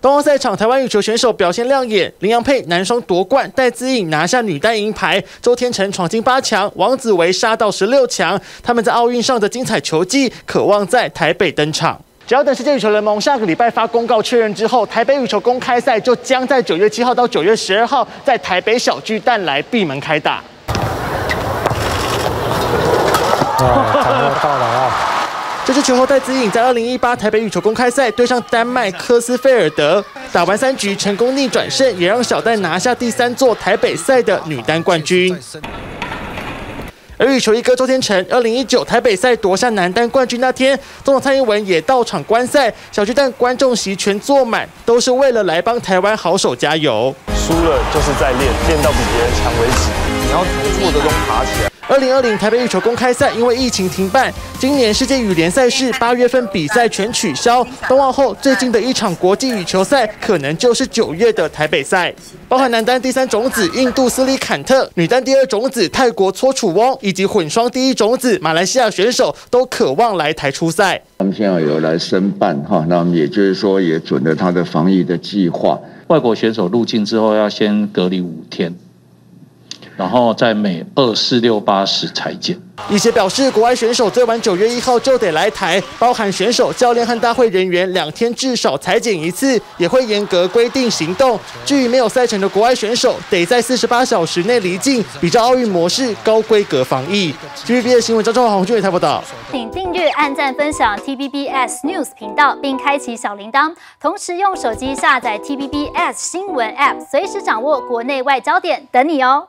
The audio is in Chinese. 冬奥赛场，台湾羽球选手表现亮眼，林洋配男双夺冠，戴资颖拿下女单银牌，周天成闯进8强，王子维杀到16强。他们在奥运上的精彩球技，渴望在台北登场。 只要等世界羽球联盟下个礼拜发公告确认之后，台北羽球公开赛就将在9月7号到9月12号在台北小巨蛋来闭门开打。到了啊！这支球后戴资颖在2018台北羽球公开赛对上丹麦科斯菲尔德，打完3局成功逆转胜，也让小戴拿下第3座台北赛的女单冠军。 而羽球一哥周天成，2019台北赛夺下男单冠军那天，总统蔡英文也到场观赛，小巨蛋观众席全坐满，都是为了来帮台湾好手加油。输了就是在练，练到比别人强为止，你要从挫折中爬起来。2020台北羽球公开赛因为疫情停办，今年世界羽联赛事8月份比赛全取消，冬奥后最近的一场国际羽球赛可能就是9月的台北赛。 包含男单第3种子印度斯里坎特，女单第2种子泰国搓楚翁，以及混双第1种子马来西亚选手，都渴望来台出赛。他们现在有来申办哈，那也就是说也准了他的防疫的计划。外国选手入境之后要先隔离5天，然后在每24、6、8、10裁剪。一些表示，国外选手最晚9月1号就得来台，包含选手、教练和大会人员2天至少裁剪一次，也会严格规定行动。至于没有赛程的国外选手，得在48小时内离境，比照奥运模式高规格防疫。TVBS 新闻张兆华、洪俊伟台报道。请订阅、按赞、分享 TVBS News 频道，并开启小铃铛，同时用手机下载 TVBS 新闻 App， 随时掌握国内外焦点，等你哦。